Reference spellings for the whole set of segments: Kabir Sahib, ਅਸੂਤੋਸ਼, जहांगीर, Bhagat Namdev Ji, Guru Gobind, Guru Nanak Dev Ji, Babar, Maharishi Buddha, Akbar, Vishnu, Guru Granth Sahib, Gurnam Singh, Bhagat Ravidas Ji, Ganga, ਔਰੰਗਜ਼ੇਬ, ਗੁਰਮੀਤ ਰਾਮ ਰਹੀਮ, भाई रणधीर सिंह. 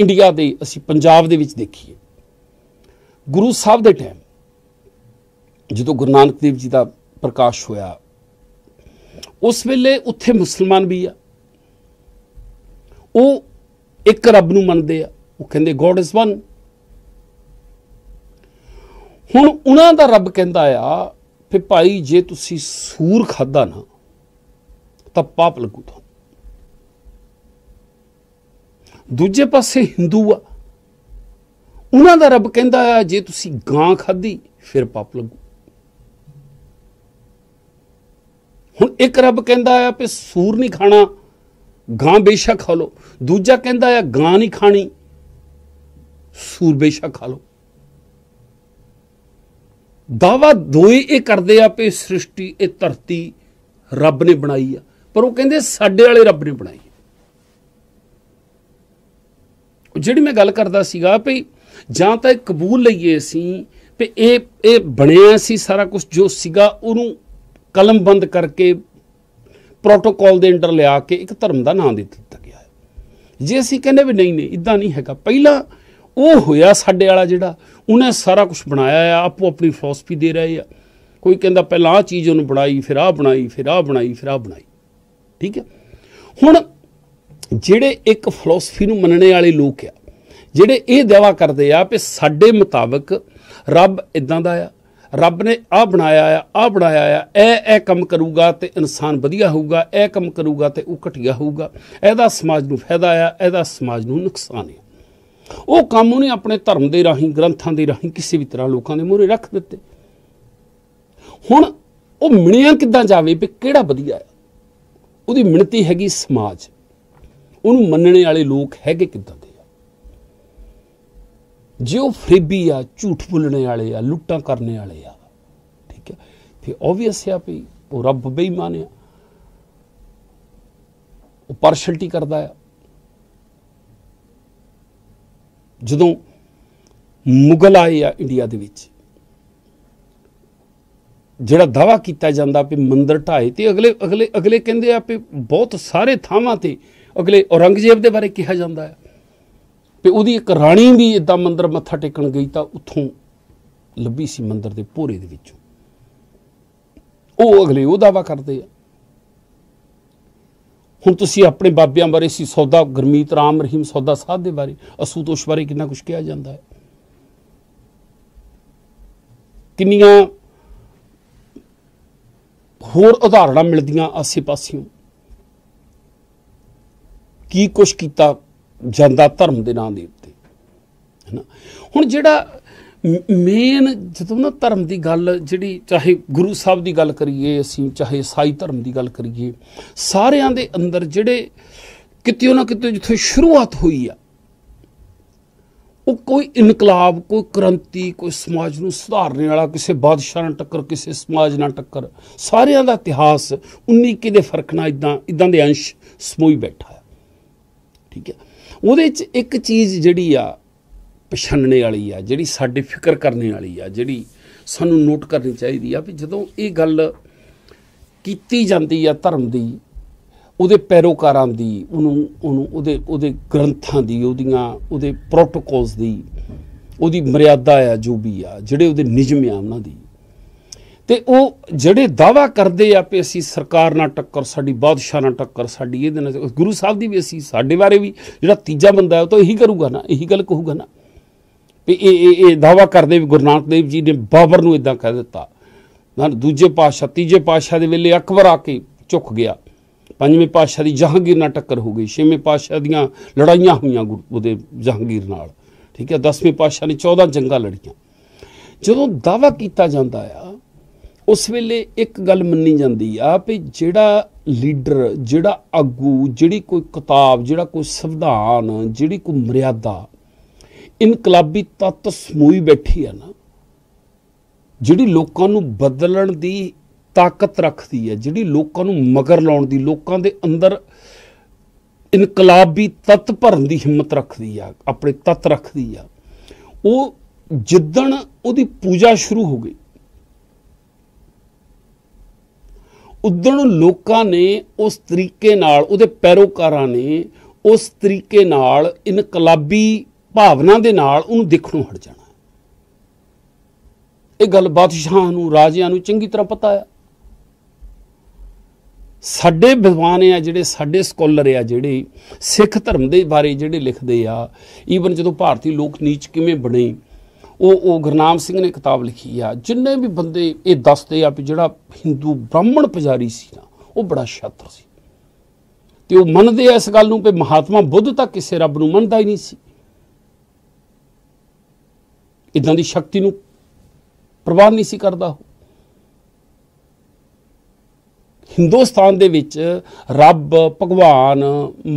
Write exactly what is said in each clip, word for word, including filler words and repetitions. India दे असी पंजाब दे विच देखिए गुरु साहब दे टाइम जो गुरु नानक देव जी का प्रकाश होया उस वेले उत्थे मुसलमान भी आ वो एक रब नूं मनदे आ वो कहंदे गॉड इज वन। हुण उन्हां दा रब कहंदा आ फिर भाई जे तुसीं सूर खादा ना तां पाप लगू तुहानूं। दूजे पासे हिंदू आ उन्हां दा रब कहंदा आ जे तुसीं गां खाधी फिर पाप लगू। हुण एक रब कहंदा आ कि सूर नहीं खाना गां बेशा खा लो, दूजा कहंदा आ गां नहीं खानी सूर बेशा खा लो। दावा दोए ये करते आ कि सृष्टि ये धरती रब ने बनाई आ पर वो कहंदे साडे वाले रब ने बनाई। जिहड़ी मैं गल करदा सीगा भई जां तां कबूल लईए असीं भई इह इह बणिआ सी सारा कुछ जो सीगा उहनूं कलम बंद करके प्रोटोकॉल दे अंडर लिआ के इक धर्म दा नाम दे दित्ता गया है। जे असीं कहने भी नहीं नहीं इदां नहीं हैगा पहिलां ਉਹ ਹੋਇਆ ਸਾਡੇ ਵਾਲਾ ਜਿਹੜਾ ਉਹਨੇ ਸਾਰਾ ਕੁਝ ਬਣਾਇਆ ਆ ਆਪੋ ਆਪਣੀ ਫਲਸਫੀ ਦੇ ਰਹੇ ਆ। ਕੋਈ ਕਹਿੰਦਾ ਪਹਿਲਾਂ ਆਹ ਚੀਜ਼ ਉਹਨੂੰ ਬਣਾਈ ਫਿਰ ਆਹ ਬਣਾਈ ਫਿਰ ਆਹ ਬਣਾਈ ਫਿਰ ਆਹ ਬਣਾਈ ਠੀਕ ਹੈ। ਹੁਣ ਜਿਹੜੇ ਇੱਕ ਫਲਸਫੀ ਨੂੰ ਮੰਨਣੇ ਵਾਲੇ ਲੋਕ ਆ ਜਿਹੜੇ ਇਹ ਦਾਅਵਾ ਕਰਦੇ ਆ ਕਿ ਸਾਡੇ ਮੁਤਾਬਕ ਰੱਬ ਇਦਾਂ ਦਾ ਆ ਰੱਬ ਨੇ ਆਹ ਬਣਾਇਆ ਆ ਆਹ ਬਣਾਇਆ ਆ ਇਹ ਇਹ ਕੰਮ ਕਰੂਗਾ ਤੇ ਇਨਸਾਨ ਵਧੀਆ ਹੋਊਗਾ ਇਹ ਕੰਮ ਕਰੂਗਾ ਤੇ ਉਹ ਘਟੀਆ ਹੋਊਗਾ ਇਹਦਾ ਸਮਾਜ ਨੂੰ ਫਾਇਦਾ ਆ ਇਹਦਾ ਸਮਾਜ ਨੂੰ ਨੁਕਸਾਨ ਆ। वो काम उन्हें अपने धर्म के राही ग्रंथों के राही किसी भी तरह लोगों के मूहरे रख दिते। हुण वो मिणिया किद्दां जावे भी किहड़ा वधिया है उहदी मिणती हैगी समाज उन्हें मनने वाले लोग हैगे किद्दां दे आ जे वो फरेबी आ झूठ बोलने वाले आ लुट्टां करने वाले आ ठीक है फिर ओबवियस आ भी वो रब बेईमान आ वो पार्शलिटी करदा आ। ਜਦੋਂ ਮੁਗਲ ਆਏ ਆ ਇੰਡੀਆ ਦੇ ਵਿੱਚ ਜਿਹੜਾ ਦਾਵਾ ਕੀਤਾ ਜਾਂਦਾ ਵੀ ਮੰਦਰ ਢਾਏ ਤੇ ਅਗਲੇ ਅਗਲੇ ਅਗਲੇ ਕਹਿੰਦੇ ਆ ਵੀ ਬਹੁਤ ਸਾਰੇ ਥਾਵਾਂ ਤੇ ਅਗਲੇ ਔਰੰਗਜ਼ੇਬ ਦੇ ਬਾਰੇ ਕਿਹਾ ਜਾਂਦਾ ਹੈ ਵੀ ਉਹਦੀ ਇੱਕ ਰਾਣੀ ਵੀ ਇਦਾਂ ਮੰਦਰ ਮੱਥਾ ਟੇਕਣ ਗਈ ਤਾਂ ਉੱਥੋਂ ਲੱਭੀ ਸੀ ਮੰਦਰ ਦੇ ਭੋਰੇ ਦੇ ਵਿੱਚੋਂ ਉਹ ਅਗਲੇ ਉਹ ਦਾਵਾ ਕਰਦੇ ਆ। ਹੁਣ ਤੁਸੀਂ ਆਪਣੇ ਬਾਬਿਆਂ ਬਾਰੇ ਸੀ ਸੌਦਾ ਗੁਰਮੀਤ ਰਾਮ ਰਹੀਮ ਸੌਦਾ ਸਾਹਿਬ ਦੇ ਬਾਰੇ ਅਸੂਤੋਸ਼ ਬਾਰੇ ਕਿੰਨਾ ਕੁਝ ਕਿਹਾ ਜਾਂਦਾ ਹੈ ਕਿੰਨੀਆਂ ਹੋਰ ਉਦਾਹਰਣਾਂ ਮਿਲਦੀਆਂ ਆਸੇ ਪਾਸਿਓਂ ਕੀ ਕੁਛ ਕੀਤਾ ਜਾਂਦਾ ਧਰਮ ਦੇ ਨਾਂ ਦੇ ਉੱਤੇ ਹੈ ਨਾ। ਹੁਣ ਜਿਹੜਾ ਮੇਨ ਜਦੋਂ ਨਾ ਧਰਮ ਦੀ ਗੱਲ ਜਿਹੜੀ ਚਾਹੇ ਗੁਰੂ ਸਾਹਿਬ ਦੀ ਗੱਲ ਕਰੀਏ ਅਸੀਂ ਚਾਹੇ ਈਸਾਈ ਧਰਮ ਦੀ ਗੱਲ ਕਰੀਏ ਸਾਰਿਆਂ ਦੇ ਅੰਦਰ ਜਿਹੜੇ ਕਿਤੇ ਨਾ ਕਿਤੇ ਜਿੱਥੇ ਸ਼ੁਰੂਆਤ ਹੋਈ ਆ ਉਹ ਕੋਈ ਇਨਕਲਾਬ ਕੋਈ ਕ੍ਰਾਂਤੀ ਕੋਈ ਸਮਾਜ ਨੂੰ ਸੁਧਾਰਨ ਵਾਲਾ ਕਿਸੇ ਬਾਦਸ਼ਾਹ ਨਾਲ ਟੱਕਰ ਕਿਸੇ ਸਮਾਜ ਨਾਲ ਟੱਕਰ ਸਾਰਿਆਂ ਦਾ ਇਤਿਹਾਸ ਉਨੀ ਕਿਤੇ ਫਰਕ ਨਾ ਇਦਾਂ ਇਦਾਂ ਦੇ ਅੰਸ਼ ਸਮੋਈ ਬੈਠਾ ਆ ਠੀਕ ਹੈ। ਉਹਦੇ 'ਚ ਇੱਕ ਚੀਜ਼ ਜਿਹੜੀ ਆ ਪਛਾਣਨੇ ਵਾਲੀ ਆ ਜਿਹੜੀ ਸਾਡੇ ਫਿਕਰ ਕਰਨੇ ਵਾਲੀ ਆ ਜਿਹੜੀ ਸਾਨੂੰ ਨੋਟ ਕਰਨੀ ਚਾਹੀਦੀ ਆ ਵੀ ਜਦੋਂ ਇਹ ਗੱਲ ਕੀਤੀ ਜਾਂਦੀ ਆ ਧਰਮ ਦੀ ਉਹਦੇ ਪੈਰੋਕਾਰਾਂ ਦੀ ਉਹਨੂੰ ਉਹਨੂੰ ਉਹਦੇ ਉਹਦੇ ਗ੍ਰੰਥਾਂ ਦੀ ਉਹਦੀਆਂ ਉਹਦੇ ਪ੍ਰੋਟੋਕੋਲਸ ਦੀ ਉਹਦੀ ਮਰਿਆਦਾ ਆ ਜੋ ਵੀ ਆ ਜਿਹੜੇ ਉਹਦੇ ਨਿਯਮ ਆ ਉਹਨਾਂ ਦੀ ਤੇ ਉਹ ਜਿਹੜੇ ਦਾਵਾ ਕਰਦੇ ਆ ਵੀ ਅਸੀਂ ਸਰਕਾਰ ਨਾਲ ਟੱਕਰ ਸਾਡੀ ਬਾਦਸ਼ਾਹ ਨਾਲ ਟੱਕਰ ਸਾਡੀ ਇਹਦੇ ਨਾਲ ਗੁਰੂ ਸਾਹਿਬ ਦੀ ਵੀ ਅਸੀਂ ਸਾਡੇ ਬਾਰੇ ਵੀ ਜਿਹੜਾ ਤੀਜਾ ਬੰਦਾ ਉਹ ਤਾਂ ਇਹੀ ਕਰੂਗਾ ਨਾ ਇਹੀ ਗੱਲ ਕਹੂਗਾ ਨਾ ये दावा करते भी गुरु नानक देव जी ने बाबर नूं इदां कह दिता ना दूजे पातशाह तीजे पातशाह के वेले अकबर आके झुक गया पंजवें पातशाह की जहांगीर नाल टक्कर हो गई छेवें पातशाह दीआं लड़ाइयां हुईआं उहदे जहांगीर नाल ठीक है दसवें पातशाह ने चौदह जंगां लड़ियां। जदों दावा किया जाता है उस वेले एक गल मन्नी जाती है भी जिहड़ा लीडर जिहड़ा आगू जिहड़ी कोई किताब जिहड़ा कोई संविधान जिहड़ी कोई मर्यादा इनकलाबी तत्त समूई बैठी है ना जिहड़ी लोकां नूं बदलण दी ताकत रखती है जिहड़ी लोकां नूं मगर लाउण दी लोकां दे अंदर इनकलाबी तत्त भरन दी हिम्मत रखती है अपने तत्त रखती है वो जिद्दण उहदी पूजा शुरू हो गई उदण लोकां ने उस तरीके नाल उहदे पैरोकारां ने उस तरीके नाल इनकलाबी भावना दे नाल उन्हें देखणों हट जाना। यह गल बादशाह नूं राजियां नूं चंगी तरह पता है। साडे विद्वान आ जिहड़े साडे स्कॉलर आ जिहड़े सिख धर्म के बारे जिहड़े लिखते आ, ईवन जदों भारतीय लोक नीच किवें बने वो, वो गुरनाम सिंह ने किताब लिखी आ। जिन्ने भी बंदे ये दसते आ कि जिहड़ा हिंदू ब्राह्मण पुजारी सी ना वो बड़ा शास्त्र सी ते वो मनदे आ इस गल नूं कि महात्मा बुद्ध तां किसे रब नूं मनदा ही नहीं सी। इदां दी शक्ति नूं परवाह नहीं सी करदा। हिंदुस्तान दे विच रब भगवान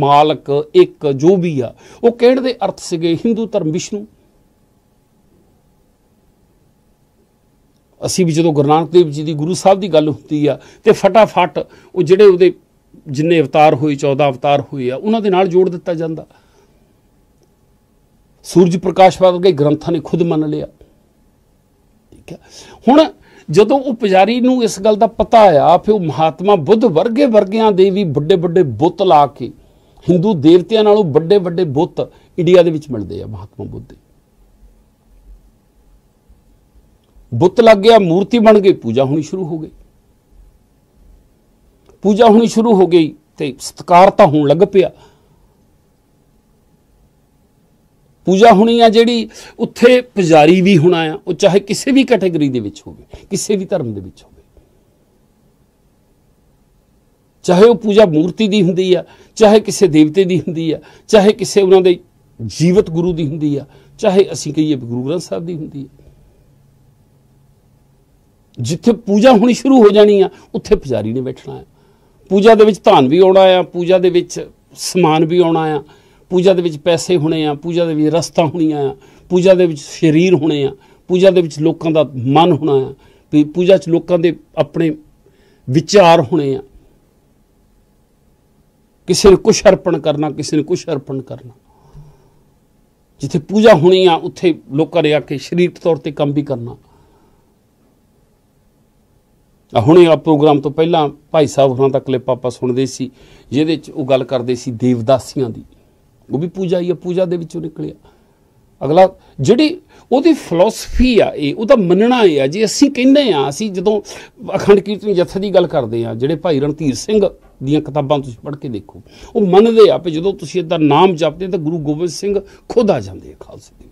मालक एक जो भी आ वो कहण दे अर्थ सीगे हिंदू धर्म विष्णु। असी भी जदों गुरु नानक देव जी की गुरु साहब की गल होती है तो फटाफट वो जिहड़े उहदे जिन्ने अवतार हुए चौदह अवतार हुए आ उन्हां दे नाल जोड़ दिता जाता। सूरज प्रकाश वर्गे ग्रंथां ने खुद मन लिया। ठीक है, हुण जदों वो पुजारी नूं इस गल का पता आ फिर महात्मा बुद्ध वर्गे वर्गियां दे भी बड़े बड़े बुत ला के हिंदू देवतियां नालों बड़े बड़े बुत इंडिया दे विच मिलदे आ। महात्मा बुद्ध दे बुत लग गया, मूर्ति बन गई, पूजा होनी शुरू हो गई। पूजा होनी शुरू हो गई तो सत्कार तो होने लग पिया। पूजा होनी आ जिहड़ी उत्थे पुजारी भी होना आ, वो चाहे किसी भी कैटेगरी दे विच होवे, किसी भी धर्म दे विच होवे, चाहे वो पूजा मूर्ति दी हुंदी आ, चाहे किसी देवते दी हुंदी आ, चाहे किसी उन्हां दे जीवित गुरु दी हुंदी आ, चाहे असीं कहिए गुरु ग्रंथ साहिब दी हुंदी आ। जिथे पूजा होनी शुरू हो जानी आ उत्थे पुजारी ने बैठना है। पूजा दे विच धान भी आना आ, पूजा दे विच समान भी आना आ, पूजा दे विच पैसे होने आ, पूजा दे विच रस्ता होनी आ, पूजा दे विच शरीर होने आ, पूजा दे विच लोकां दा मन होना आ, पूजा च लोकां दे अपने विचार होने आ। किसी ने कुछ अर्पण करना, किसी ने कुछ अर्पण करना। जिथे पूजा होनी आ उत्थे लोकां ने आके शरीरक तौर ते काम भी करना। हुणे आ प्रोग्राम तो पहला भाई साहब हुणां दा क्लिप आपां सुणदे सी जिहदे च वो गल करदे सी देवदासियां दी। वो भी पूजा ही आ, पूजा दे विचों निकलिआ। अगला जिहड़ी ओहदी फिलोसफी आ, इह ओहदा मनणा आ जे असीं कहने आ। असीं जदों अखंड कीर्तन जत्थे दी गल करदे आ, जिहड़े भाई रणधीर सिंह दीआं किताबां तुसीं पढ़ के देखो, वो मनदे आ कि जदों तुसीं इहदा नाम जपदे तां गुरु गोबिंद सिंह खुद आ जांदे आ खालसे दे।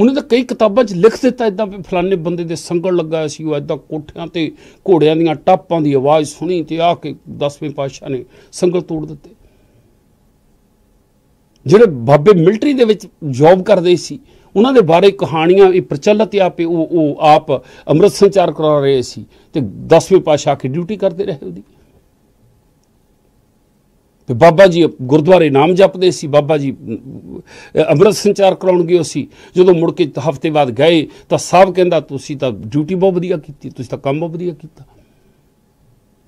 उन्हें तो कई किताबों में लिख दिता इदा भी फलाने बंदे दे संगल लगा इदा, कोठियां ते घोड़ियां दीआं टापां दी आवाज़ सुनी तो आके दसवें पातशाह ने संगल तोड़ दिते। जिहड़े बाबे मिलटरी दे विच जॉब करदे सी उन्हां दे बारे कहानियां ये प्रचलित आ पे वो आप अमृत संचार करा रहे सी ते दसवें पातशाह की ड्यूटी करते रहे उहदी। तो बाबा जी गुरुद्वारे नाम जपते सी, बाबा जी अमृत संचार कराउण गए सी, जदों मुड़ के हफ्ते बाद गए तो साहब कहंदा तुसीं तां ड्यूटी बहुत वधिया कीती, तुसीं तां काम बहुत वधिया कीता।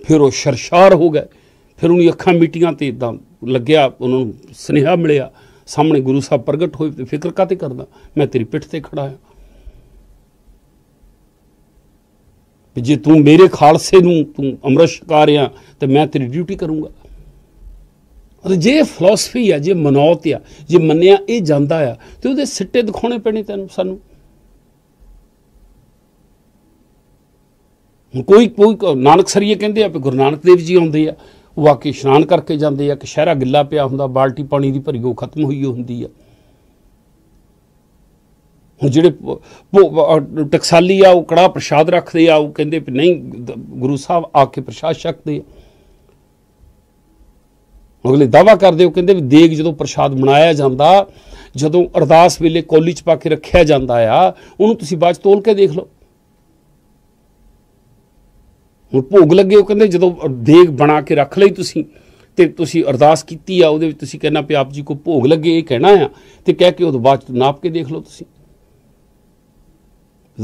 फिर वो शरशार हो गए। फिर उन्हें अखां मीटियां ते इदां लग्या, उन्होंने सुनेहा मिलिया, सामने गुरु साहब प्रगट होए ते फिक्र काते करदा, मैं तेरी पिठ ते खड़ा आ, जे तू मेरे खालसे नूं तू अमृत छका रिहा ते मैं तेरी ड्यूटी करूँगा। और जे फिलोसफी आ, जे मनौत आ, जे मनिया ये जाता आ तो उहदे सिट्टे दिखाने पैने तैनूं सानूं। कोई कोई नानक सरीए कहंदे आ कि गुरु नानक देव जी आउंदे आ, वाकई इशनान करके जाते आ, कशहरा गिला पिया हुंदा, बाल्टी पानी की भरी खत्म हुई हुंदी आ। हुण जिहड़े टकसाली आ कड़ा प्रशाद रखते आ, वो कहंदे नहीं गुरु साहब आके प्रशाद छकदे आ। अगले दावा करते हो कहते भी देग जो प्रसाद बनाया जाता, जो अरदास वेले कौली च पा के रखा जाता आ, उन्होंने तुसी बाद तोल के देख लो। हुण भोग लगे वो कहते जो देग बना के रख ली तुसी ते तुसी अरदास कीती आ, उहदे तुसी कहना भी आप जी को भोग लगे ये कहना आ, तो कह के उहदे बाद नाप के देख लो। तुसी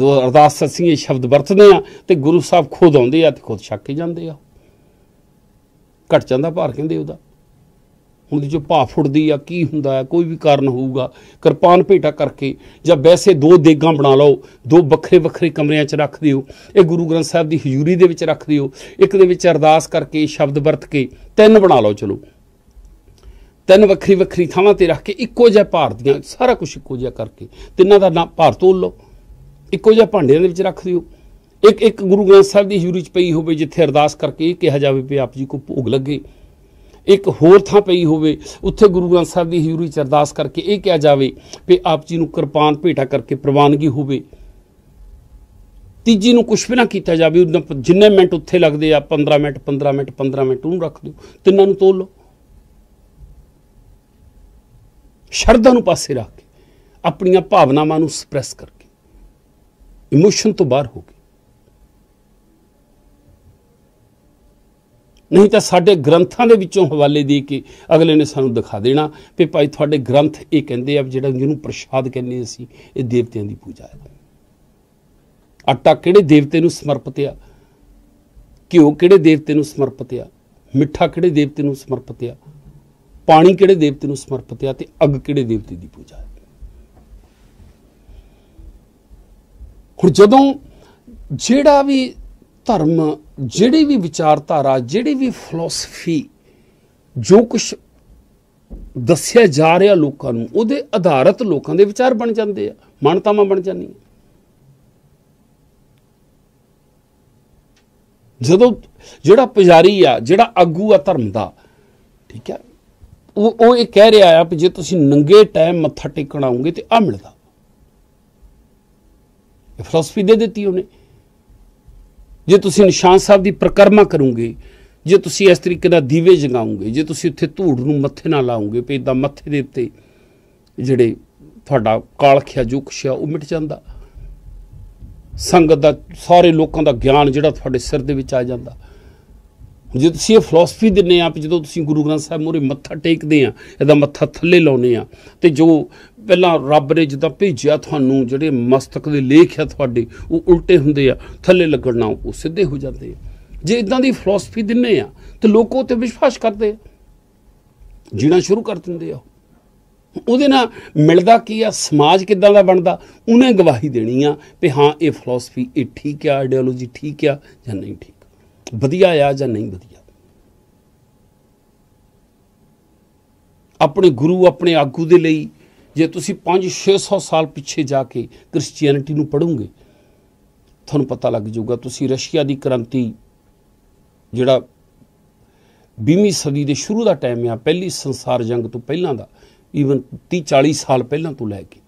जो अरदास असीं ये शब्द वरतदे आ ते गुरु साहब खुद आउंदे आ ते खुद छक के जांदे आ। घट जांदा भार कहंदे उहदा। उनकी जो भा फुटती आ की हुंदा, कोई भी कारण होगा, कृपान भेटा करके या वैसे दो देगा बना लो, दो बखरे बखरे कमरियां च रख दिओ, एक गुरु ग्रंथ साहब की हजूरी दे विच रख दिओ, एक दे विच अरदास करके शब्द वरत के तीन बना लो। चलो तीन ਵੱਖਰੀ ਵੱਖਰੀ ਥਾਵਾਂ ਤੇ ਰੱਖ ਕੇ ਇੱਕੋ ਜਿਹਾ ਭਾਰ ਦੀਆਂ ਸਾਰਾ ਕੁਝ ਇੱਕੋ ਜਿਹਾ ਕਰਕੇ ਤਿੰਨਾਂ ਦਾ ਨਾਮ ਭਾਰ ਤੋਲ ਲਓ, ਇੱਕੋ ਜਿਹਾ ਭਾਂਡਿਆਂ ਦੇ ਵਿੱਚ ਰੱਖ ਦਿਓ। एक एक गुरु ग्रंथ साहब की हजूरी पई हो जिथे अरदास करके कहा जाए भी आप जी को भोग लगे, एक होर थां पई हो उत्थे गुरु ग्रंथ साहब की हजूरी अरदास करके यह कहा जाए भी आप जी को कृपान भेटा करके प्रवानगी हो। तीजी नूं कुछ भी ना किया जाए, जिन्ने मिनट उत्थे लगदे आ पंद्रह मिनट पंद्रह मिनट पंद्रह मिनट उन्होंने रख दो, तिन्नां नूं तोल लो, शरदां नूं पासे रख के अपनियां भावनावां नूं सप्रेस करके इमोशन तो बाहर हो गए। नहीं तो साढ़े ग्रंथों के विचों हवाले दे के अगले ने सानू दिखा देना भी भाई थोड़े ग्रंथ ये कहिंदे आ जिहड़ा जिहनूं प्रशाद कहिंदे असीं ये देवतियां दी पूजा है। आटा किहड़े देवते नूं समर्पित आ, घिओ किहड़े देवते नूं समर्पित आ, मिठा किहड़े देवते नूं समर्पित आ, पानी किहड़े देवते नूं समर्पित आ ते अग किहड़े देवते दी पूजा है। हुण जदों जिहड़ा भी धर्म जिहड़ी भी विचारधारा जिहड़ी भी फिलोसफी जो कुछ दस्या जा रहा लोकां नूं उहदे आधारित लोकां दे विचार बन जांदे आ, मानतावां बन जांदियां। जदों जिहड़ा पुजारी आ जिहड़ा आगू आ धर्म दा, ठीक है, वो वो ये कह रहा है कि जे तुसीं नंगे टाइम मत्था टेकण आओगे तो आ मिलदा, ये फिलोसफी दे दित्ती उहने। जे तुसी निशान साहब की परिक्रमा करोगे, जे तुसी इस तरीके का दीवे जगाओगे, जे तुसी उत्थे धूड़ नूं मत्थे ना लाओगे भी इदां मत्थे दे उत्ते जिहड़े तुहाडा कालखिया जो कुछ आ वो मिट जांदा, संगत दा सारे लोकां दा ज्ञान जिहड़ा तुहाडे सिर दे विच आ जांदा। जे तुसी ये फिलोसफी दिंदे आ जदों तुसी गुरु ग्रंथ साहब मूहरे मत्था टेकदे आ इहदा मत्था थल्ले लाउने आ ते जो ਪਹਿਲਾਂ ਰੱਬ ਨੇ ਜਿੱਦਾਂ ਭੇਜਿਆ ਤੁਹਾਨੂੰ ਜਿਹੜੇ ਮਸਤਕ ਦੇ ਲੇਖ ਆ ਤੁਹਾਡੇ ਉਹ ਉਲਟੇ ਹੁੰਦੇ ਆ, ਥੱਲੇ ਲੱਗਣ ਨਾਲ ਉਹ ਸਿੱਧੇ ਹੋ ਜਾਂਦੇ ਆ। ਜੇ ਇਦਾਂ ਦੀ ਫਿਲਾਸਫੀ ਦਿੰਨੇ ਆ ਤੇ ਲੋਕ ਉਹ ਤੇ ਵਿਸ਼ਵਾਸ ਕਰਦੇ ਆ, ਜੀਣਾ ਸ਼ੁਰੂ ਕਰ ਦਿੰਦੇ ਆ। ਉਹਦੇ ਨਾਲ ਮਿਲਦਾ ਕੀ ਆ, ਸਮਾਜ ਕਿੱਦਾਂ ਦਾ ਬਣਦਾ ਉਹਨੇ ਗਵਾਹੀ ਦੇਣੀ ਆ ਵੀ ਹਾਂ ਇਹ ਫਿਲਾਸਫੀ ਇਹ ਠੀਕ ਆ, ਆਈਡੀਓਲੋਜੀ ਠੀਕ ਆ ਜਾਂ ਨਹੀਂ ਠੀਕ, ਵਧੀਆ ਆ ਜਾਂ ਨਹੀਂ ਵਧੀਆ। ਆਪਣੇ ਗੁਰੂ ਆਪਣੇ ਆਗੂ ਦੇ ਲਈ जे तुसी पाँच छे सौ साल पिछे जाके क्रिश्चियनिटी नूं पढ़ोगे थानूं पता लग जाऊगा। तुसी रशिया की क्रांति जिहड़ा बीसवीं सदी के शुरू का टाइम आ, पहली संसार जंग तो पहलां दा, ईवन तीह चालीस साल पहलां तो लैके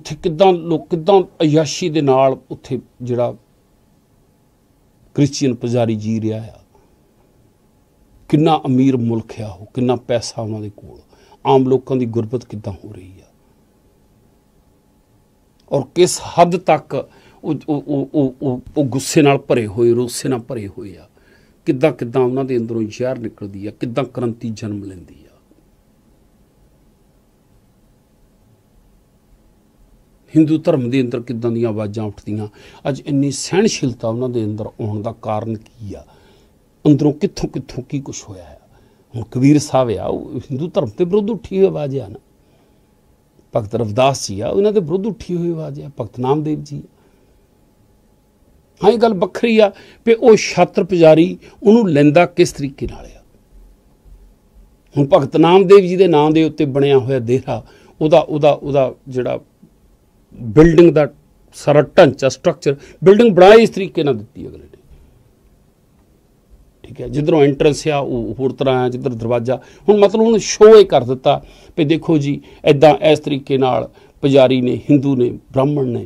उत्थे किदां लोक किदां अयाशी दे नाल उत्थे जिहड़ा क्रिश्चियन पुजारी जी रहा है, किन्ना अमीर मुल्क आ हो, किन्ना पैसा उहनां दे कोल, आम लोगों की गुरबत किदां हो रही है और किस हद तक वो गुस्से नाल भरे हुए रोसे नाल भरे हुए आ, किदां किदां उन्हां दे अंदरों जहर निकलदी आ, किदां क्रांति जन्म लैंदी आ। हिंदू धर्म के अंदर किदां दीआं आवाज़ां उठदियां, अज इन्नी सहनशीलता उन्हां दे अंदर आउण दा कारण की आ, अंदरों कित्थों कित्थों की कुछ होया है। कबीर साहब आ हिंदू धर्म के विरुद्ध उठी हुई आवाज़ है ना, भगत रविदास जी आना के विरुद्ध उठी हुई आवाज़ है, भगत नामदेव जी। हाँ, ये गल बखरी आ भी वो छात्र पुजारी उन्होंने लेंदा किस तरीके नाल आ। हुण भगत नामदेव जी के नाम के उत्ते बनिया होया देहरा उदा उदा उदा जिहड़ा बिल्डिंग का सारा ढांचा स्ट्रक्चर बिल्डिंग बनाई इस तरीके नाल दित्ती अगले ने, ठीक है, जिधरों एंट्रेंस आ होर तरह आ, जिधर दरवाजा हुण मतलब उन्होंने शो ये कर दिता भी देखो जी इदा इस तरीके नाल पुजारी ने, हिंदू ने, ब्राह्मण ने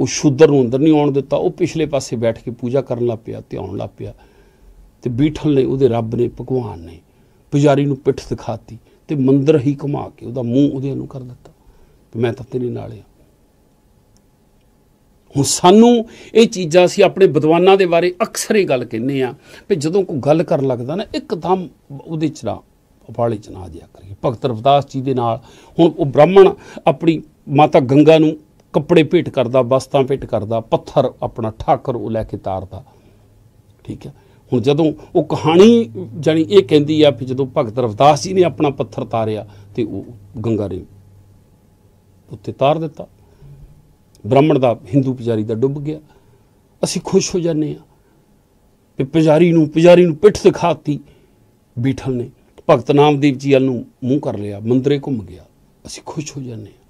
वो शूद्र नूं अंदर नहीं आउण दिता, वो पिछले पासे बैठ के पूजा करन लग पिया ते आउण लग पिया ते बीठल ने उहदे रब ने भगवान ने पुजारी नूं पिठ दिखाती ते मंदर ही घुमा के उहदा मूँह उहदे नूं कर दिता ते मैं तां तेरे नाल आ। हुण सानू ये चीज़ां असीं अपने विद्वानां दे बारे अक्सर ही गल कहने आ भी जदों कोई गल कर लगदा ना एकदम उहदे च ना उबाले च ना जिया करिए। भगत रविदास जी दे नाल हुण ओह ब्राह्मण अपनी माता गंगा नूं कपड़े भेंट करदा, वस्तां भेंट करदा, पत्थर अपना ठाकर ओह लैके तारदा, ठीक है। हुण जदों ओह कहानी जानी ये कहंदी आ भी जदों भगत रविदास जी ने अपना पत्थर तारिया ते ओह गंगा ने उत्ते तार दित्ता, ब्राह्मण का हिंदू पुजारी का डुब गया। असी खुश हो जाने पुजारी पुजारी पिठ दिखाती बीठल ने, भगत नामदेव जी वाल नूं मूँह कर लिया, मंदरे घुम गया। असीं खुश हो जाने।